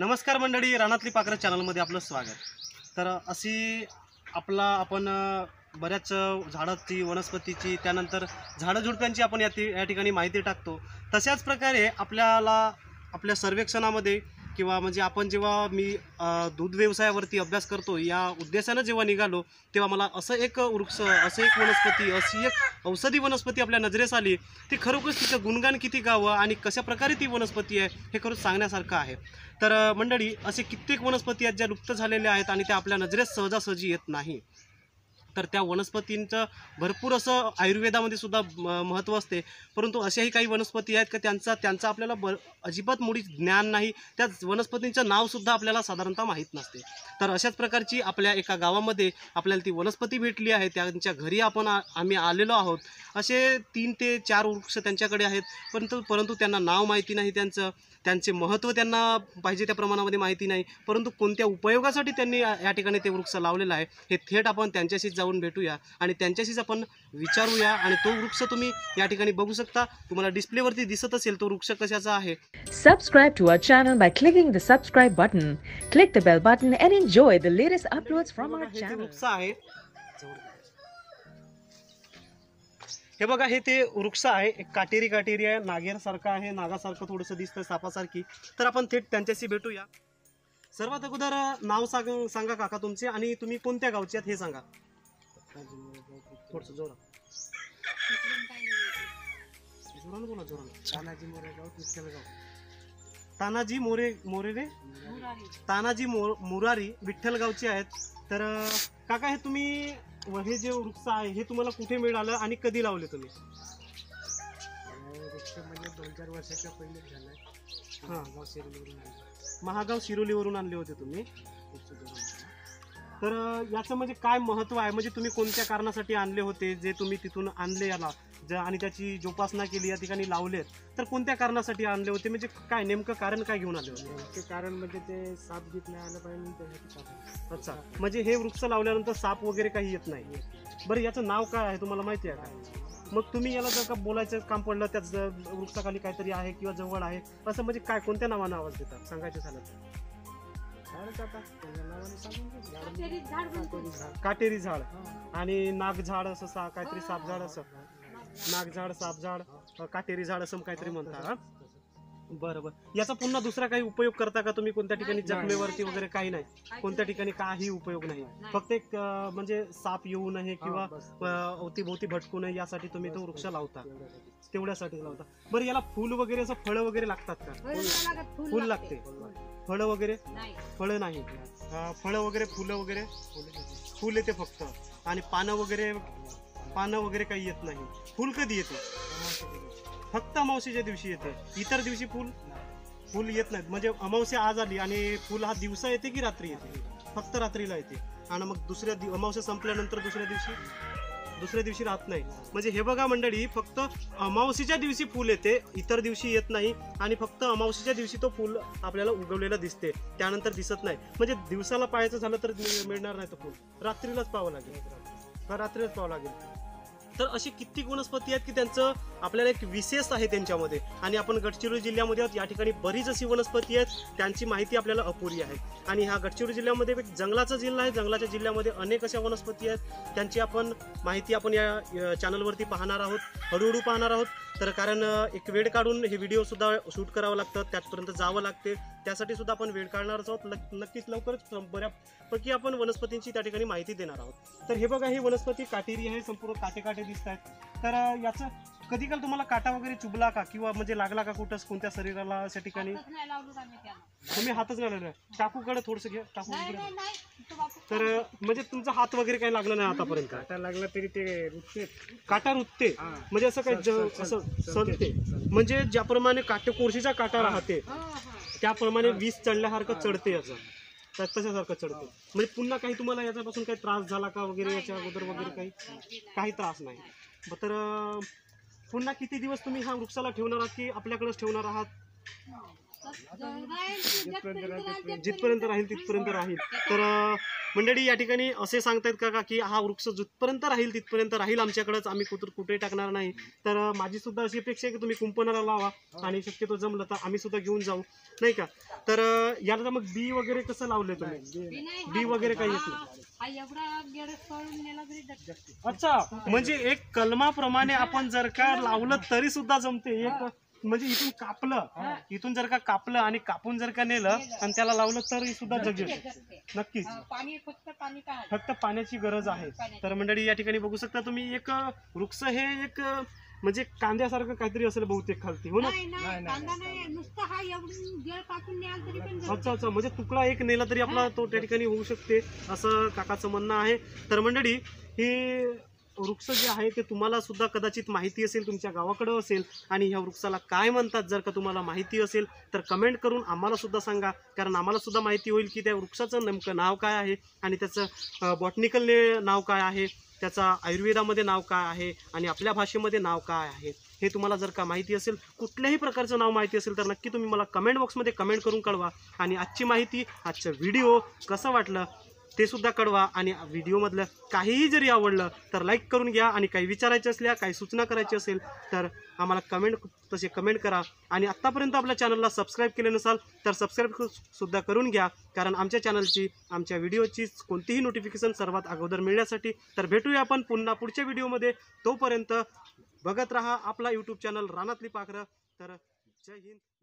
नमस्कार मंडळी, राणातलीपाखर चॅनलमध्ये आपलं स्वागत। तर अशी आपण बऱ्याच झाडाची, वनस्पतीची, त्यानंतर झाडझुडपांची आपण या ठिकाणी माहिती टाकतो। तशाच प्रकारे आपल्याला आपल्या सर्वेक्षणामध्ये किंवा म्हणजे आपण जेव्हा मी दूध व्यवसायावरती अभ्यास करतो या उद्देशाने जेव्हा निघालो तेव्हा मला असं एक वृक्ष, असं एक वनस्पती, अशी एक औषधी वनस्पती आपल्या नजरेस आली। ती खरोखरच तिचं गुणगान किती गावं आणि कशा प्रकारे ती वनस्पती आहे हे खरंच सांगण्यासारखं आहे। तर मंडळी, असे कित्येक वनस्पती आहेत ज्या लुप्त झालेल्या आहेत आणि त्या आपल्या नजरेस सहजासहजी येत नाही। तर त्या वनस्पतींचं भरपूर असं आयुर्वेदामध्ये सुद्धा महत्त्व असते, परंतु अशाही काही वनस्पती आहेत की त्यांचा आपल्याला अजिबात मुळीच ज्ञान नाही, त्या वनस्पतींचं नावसुद्धा आपल्याला साधारणतः माहीत नसते। तर अशाच प्रकारची आपल्या एका गावामध्ये आपल्याला ती वनस्पती भेटली आहे, त्यांच्या घरी आम्ही आलेलो आहोत। असे 3 ते 4 वृक्ष त्यांच्याकडे आहेत, परंतु त्यांना नाव माहिती नाही, त्यांचे महत्त्व त्यांना पाहिजे त्या प्रमाणामध्ये माहिती नाही, परंतु कोणत्या उपयोगासाठी त्यांनी या ठिकाणी ते वृक्ष लावलेला आहे हे थेट आपण त्यांच्याशीच जाऊन भेटूया आणि त्यांच्याशीच आपण विचारूया। आणि तो वृक्ष तुम्ही या ठिकाणी बघू शकता, तुम्हाला डिस्प्लेवरती दिसत असेल तो वृक्ष कशाचा आहे। Subscribe to our channel by clicking the subscribe button, click the bell button and enjoy the latest uploads from our channel. वृक्ष आहे, हे बघा, हे ते वृक्ष आहे, एक काटेरी आहे, नागेरसारखं आहे, नागासारखं थोडंसं दिसतं, सापासारखी। तर आपण थेट त्यांच्याशी भेटूया। सर्वात अगोदर नाव सांगा काका तुमचे आणि तुम्ही कोणत्या गावचे आहेत हे सांगा, थोडंसं जोरात बोला, जोरात। तानाजी मुरारी विठ्ठलगावचे आहेत। तर काका, हे तुम्ही हे जे वृक्ष आहे हे तुम्हाला कुठे मिळालं आणि कधी लावले तुम्ही? वृक्ष म्हणजे 2-4 वर्षाच्या पहिले झालं आहे, महागाव शिरोलीवरून आणले होते तुम्ही। तर याचं म्हणजे काय महत्त्व आहे, म्हणजे तुम्ही कोणत्या कारणासाठी आणले होते जे तुम्ही तिथून आणले याला आणि त्याची जोपासना केली, या ठिकाणी लावलेत? तर कोणत्या कारणासाठी आणले होते, म्हणजे काय नेमकं कारण काय घेऊन आले होते? ते कारण म्हणजे ते साप घेत नाही आलं पाहिजे। अच्छा, म्हणजे हे वृक्ष लावल्यानंतर साप वगैरे काही येत नाही? बरं, याचं नाव काय आहे तुम्हाला माहिती आहे का? मग तुम्ही याला जर का बोलायचं काम पडलं त्याच वृक्षाखाली काहीतरी आहे किंवा जवळ आहे असं, म्हणजे काय कोणत्या नावानं आवाज देतात सांगायचं झालं तर? काटेरी झाड आणि नागझाड असं काहीतरी, सापझाड असं, नागझाड, सापझाड, काटेरी झाड असं काहीतरी म्हणतात। बरोबर, याचा पुन्हा दुसरा काही उपयोग करता का तुम्ही? कोणत्या ठिकाणी जखमेवरती वगैरे काही नाही, कोणत्या ठिकाणी काही उपयोग नाही, फक्त एक म्हणजे साप येऊ नये किंवा अवतीभोवती भटकू नये यासाठी तुम्ही तो वृक्ष लावता, तेवढ्यासाठी लावता। बरं, याला फुल वगैरे असं फळं वगैरे लागतात का? फुल लागते, फळं वगैरे? फळं नाही, फळं वगैरे, फुलं वगैरे, फुल येते फक्त, आणि पानं वगैरे काही येत नाही। फुल कधी येते? फक्त अमावस्येच्या दिवशी येते, इतर दिवशी फुल येत नाहीत। म्हणजे अमावस्या आज आली आणि फुल हा दिवसा येते की रात्री येते? फक्त रात्रीला येते, आणि मग दुसऱ्या अमावस्या संपल्यानंतर दुसऱ्या दिवशी राहत नाही। म्हणजे हे बघा मंडळी, फक्त अमावस्येच्या दिवशी फुल येते, इतर दिवशी येत नाही, आणि फक्त अमावस्येच्या दिवशी तो फुल आपल्याला उगवलेला दिसते, त्यानंतर दिसत नाही। म्हणजे दिवसाला पाहायचं झालं तर मिळणार नाही तो फुल, रात्रीलाच पाहावं लागेल, रात्रीलाच पाहावं लागेल। तर अशी कित्येक वनस्पती आहेत की त्यांचं आपल्याला एक विशेष आहे त्यांच्यामध्ये, आणि आपण गडचिरोली जिल्ह्यामध्ये या ठिकाणी बरीच अशी वनस्पती आहेत त्यांची माहिती आपल्याला अपुरी आहे। आणि हा गडचिरोली जिल्ह्यामध्ये एक जंगलाचा जिल्हा आहे, जंगलाच्या जिल्ह्यामध्ये अनेक अशा वनस्पती आहेत त्यांची आपण माहिती आपण या चॅनलवरती पाहणार आहोत, हळूहळू पाहणार आहोत। तर कारण एक वेळ काढून हे व्हिडिओसुद्धा शूट करावं लागतं, त्यापर्यंत जावं लागते, त्यासाठी सुद्धा आपण वेळ काढणारच आहोत। नक्कीच लवकरच बऱ्यापैकी आपण वनस्पतींची त्या ठिकाणी माहिती देणार आहोत। तर हे बघा, ही वनस्पती काटेरी आहे, संपूर्ण काटे दिसत आहेत। तर याचं कधी काल तुम्हाला काटा वगैरे चुबला का किंवा म्हणजे लागला का कुठंच, कोणत्या शरीराला अशा ठिकाणी? तुम्ही हातच नाही लावला? टाकूकडे थोडंसं घ्या, टाकू इकडे। तर म्हणजे तुमचा हात वगैरे काही लागला नाही आतापर्यंत? काटा लागला तरी ते रुतते, काटा रुतते म्हणजे असं काही असं चलते, म्हणजे ज्याप्रमाणे कोळशीचा काटा राहते त्याप्रमाणे वीज चढल्यासारखं चढते याचं, तशासारखं चढते। म्हणजे पुन्हा काही तुम्हाला याच्यापासून काही त्रास झाला का वगैरे याच्या अगोदर वगैरे काही त्रास नाही? तर पुन्हा किती दिवस तुम्ही ह्या वृक्षाला ठेवणार आहात की आपल्याकडेच ठेवणार आहात? जिथपर्यंत राहील तिथपर्यंत राहील. तर मंडळी या ठिकाणी असे सांगतायत का की हा वृक्ष जिथपर्यंत राहील तिथपर्यंत राहील आमच्याकडेच, आम्ही कुठे टाकणार नाही. तर माझी सुद्धा अशी अपेक्षा आहे की तुम्ही कुंपणाला लावा आणि शक्यतो जमलं तर आम्ही सुद्धा घेऊन जाऊ नाही का. तर याला मग बी वगैरे कसं लावले तुम्ही? बी वगैरे काही येत नाही. अच्छा, म्हणजे एक कलमाप्रमाणे आपण जर का लावलं तरी सुद्धा जमते. एक म्हणजे इथून कापलं, इथून जर का कापलं आणि कापून जर का नेलं आणि त्याला लावलं तरी सुद्धा जग नक्कीच. फक्त पाण्याची गरज आहे. तर मंडळी या ठिकाणी बघू शकता तुम्ही, एक वृक्ष हे एक म्हणजे कांद्यासारखं काहीतरी असेल बहुतेक खालती, हो ना? अच्छा अच्छा, म्हणजे तुकडा एक नेला तरी आपला तो त्या ठिकाणी होऊ शकते असं काकाचं म्हणणं आहे. तर मंडळी ही वृक्ष जे आहे ते तुम्हाला सुद्धा कदाचित माहिती असेल, तुमच्या गावाकडं असेल आणि ह्या वृक्षाला काय म्हणतात जर का तुम्हाला माहिती असेल तर कमेंट करून आम्हाला सुद्धा सांगा, कारण आम्हाला सुद्धा माहिती होईल की त्या वृक्षाचं नेमकं नाव काय आहे आणि त्याचं बॉटनिकल नाव काय आहे, त्याचा आयुर्वेदामध्ये नाव काय आहे आणि आपल्या भाषेमध्ये नाव काय आहे. हे तुम्हाला जर का माहिती असेल, कुठल्याही प्रकारचं नाव माहिती असेल तर नक्की तुम्ही मला कमेंट बॉक्समध्ये कमेंट करून कळवा. आणि आजची माहिती, आजचा व्हिडिओ कसं वाटलं ते सुद्धा कळवा. आणि व्हिडिओमधलं काहीही जरी आवडलं तर लाईक करून घ्या आणि काही विचारायचे असल्या, काही सूचना करायची असेल तर आम्हाला कमेंट करा. आणि आत्तापर्यंत आपल्या चॅनलला सबस्क्राईब केले नसाल तर सबस्क्राईब सुद्धा करून घ्या, कारण आमच्या चॅनलची, आमच्या व्हिडिओची कोणतीही नोटिफिकेशन सर्वात अगोदर मिळण्यासाठी. तर भेटूया आपण पुन्हा पुढच्या व्हिडिओमध्ये. तोपर्यंत बघत राहा आपला यूट्यूब चॅनल रानातली पाखरं. तर जय हिंद.